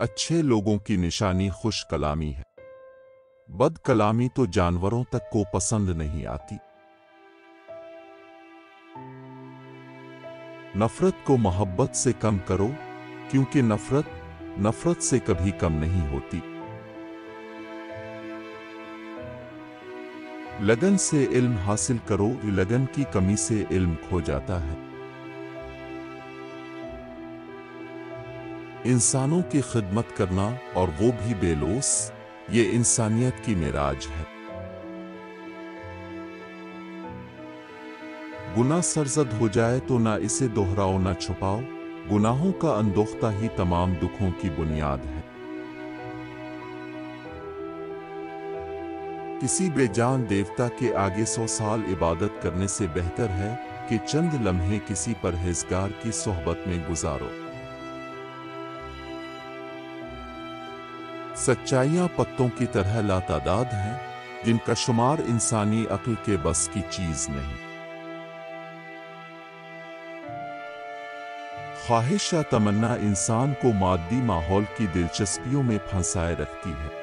अच्छे लोगों की निशानी खुश कलामी है। बद कलामी तो जानवरों तक को पसंद नहीं आती। नफरत को मोहब्बत से कम करो, क्योंकि नफरत नफरत से कभी कम नहीं होती। लगन से इल्म हासिल करो, लगन की कमी से इल्म खो जाता है। इंसानों की खिदमत करना, और वो भी बेलोस, ये इंसानियत की मेराज है। गुनाह सरजद हो जाए तो ना इसे दोहराओ ना छुपाओ। गुनाहों का अनदोख्ता ही तमाम दुखों की बुनियाद है। किसी बेजान देवता के आगे 100 साल इबादत करने से बेहतर है कि चंद लम्हे किसी परहेजगार की सोहबत में गुजारो। सच्चाइयाँ पत्तों की तरह लातादाद हैं, जिनका शुमार इंसानी अक्ल के बस की चीज नहीं। ख्वाहिश या तमन्ना इंसान को मादी माहौल की दिलचस्पियों में फंसाए रखती है।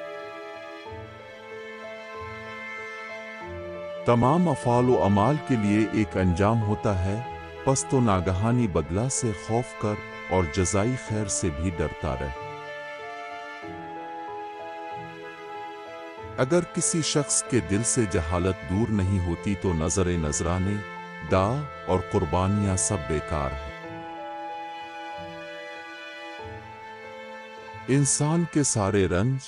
तमाम अफाल व अमाल के लिए एक अंजाम होता है, बस तो नागहानी बदला से खौफ कर और जजाई खैर से भी डरता रहे। अगर किसी शख्स के दिल से जहालत दूर नहीं होती तो नजरे नजराने, दा और कुर्बानियां सब बेकार है। इंसान के सारे रंज,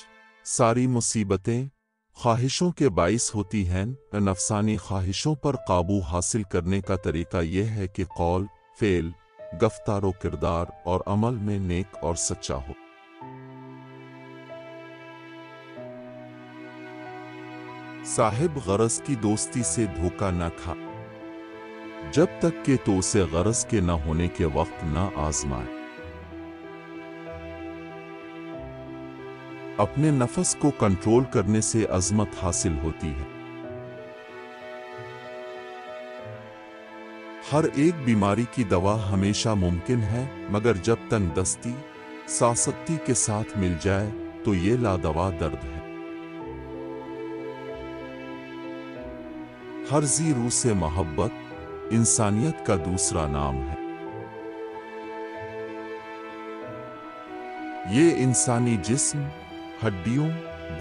सारी मुसीबतें ख्वाहिशों के बाइस होती हैं। नफसानी ख्वाहिशों पर काबू हासिल करने का तरीका यह है कि कौल, फेल, गफ्तारो किरदार और अमल में नेक और सच्चा हो। साहिब गरज की दोस्ती से धोखा न खा, जब तक के तो उसे गरज के न होने के वक्त न आजमाए। अपने नफस को कंट्रोल करने से अजमत हासिल होती है। हर एक बीमारी की दवा हमेशा मुमकिन है, मगर जब तंगदस्ती, सासक्ति के साथ मिल जाए तो ये लादवा दर्द है। हर जी रूह से मोहब्बत इंसानियत का दूसरा नाम है। ये इंसानी जिस्म, हड्डियों,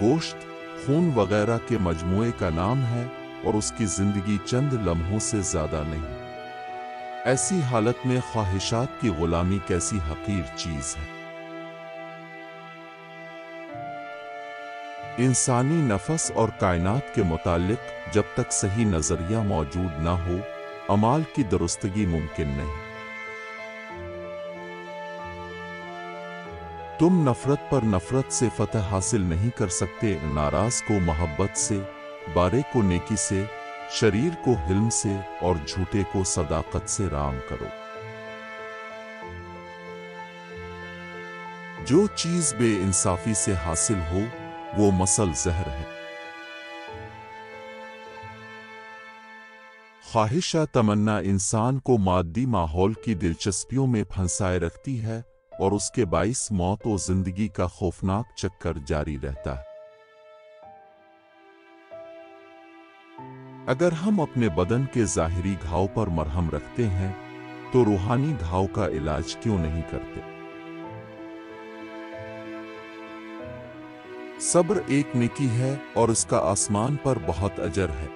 गोश्त, खून वगैरह के मजमुए का नाम है और उसकी जिंदगी चंद लम्हों से ज्यादा नहीं। ऐसी हालत में ख्वाहिशात की गुलामी कैसी हकीर चीज है। इंसानी नफस और कायनात के मुतालिक जब तक सही नजरिया मौजूद ना हो, अमाल की दुरुस्तगी मुमकिन नहीं। तुम नफरत पर नफरत से फतह हासिल नहीं कर सकते। नाराज को मोहब्बत से, बारे को नेकी से, शरीर को हिल्म से और झूठे को सदाकत से राम करो। जो चीज बेइंसाफी से हासिल हो वो मसल जहर है। ख्वाहिश या तमन्ना इंसान को मादी माहौल की दिलचस्पियों में फंसाए रखती है और उसके बाइस मौत और जिंदगी का खौफनाक चक्कर जारी रहता है। अगर हम अपने बदन के जाहिरी घाव पर मरहम रखते हैं तो रूहानी घाव का इलाज क्यों नहीं करते? सब्र एक नेकी है और इसका आसमान पर बहुत अजर है।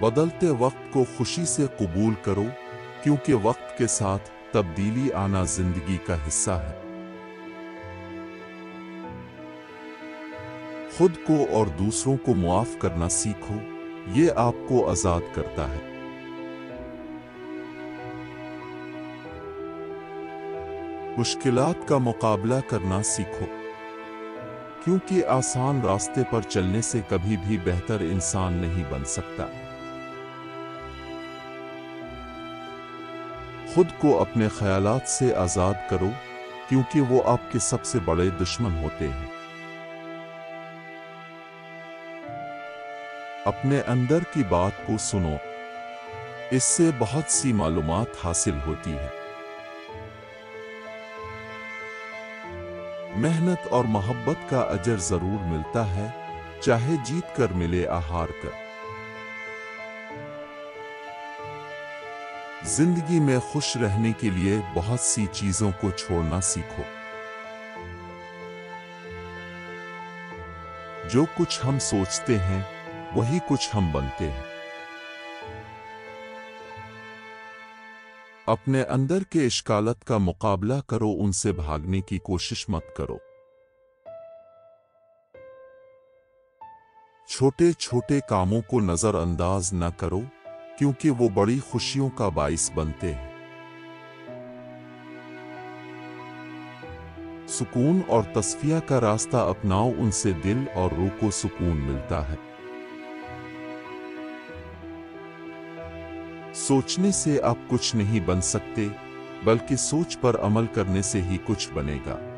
बदलते वक्त को खुशी से कबूल करो, क्योंकि वक्त के साथ तब्दीली आना जिंदगी का हिस्सा है। खुद को और दूसरों को मुआफ करना सीखो, ये आपको आजाद करता है। मुश्किलात का मुकाबला करना सीखो, क्योंकि आसान रास्ते पर चलने से कभी भी बेहतर इंसान नहीं बन सकता। खुद को अपने ख्यालात से आजाद करो, क्योंकि वो आपके सबसे बड़े दुश्मन होते हैं। अपने अंदर की बात को सुनो, इससे बहुत सी मालूमात हासिल होती है। मेहनत और मोहब्बत का अजर जरूर मिलता है, चाहे जीत कर मिले आहार कर। जिंदगी में खुश रहने के लिए बहुत सी चीजों को छोड़ना सीखो। जो कुछ हम सोचते हैं वही कुछ हम बनते हैं। अपने अंदर के इश्कालत का मुकाबला करो, उनसे भागने की कोशिश मत करो। छोटे छोटे कामों को नजरअंदाज न करो, क्योंकि वो बड़ी खुशियों का बाइस बनते हैं। सुकून और तस्फिया का रास्ता अपनाओ, उनसे दिल और रूह को सुकून मिलता है। सोचने से आप कुछ नहीं बन सकते, बल्कि सोच पर अमल करने से ही कुछ बनेगा।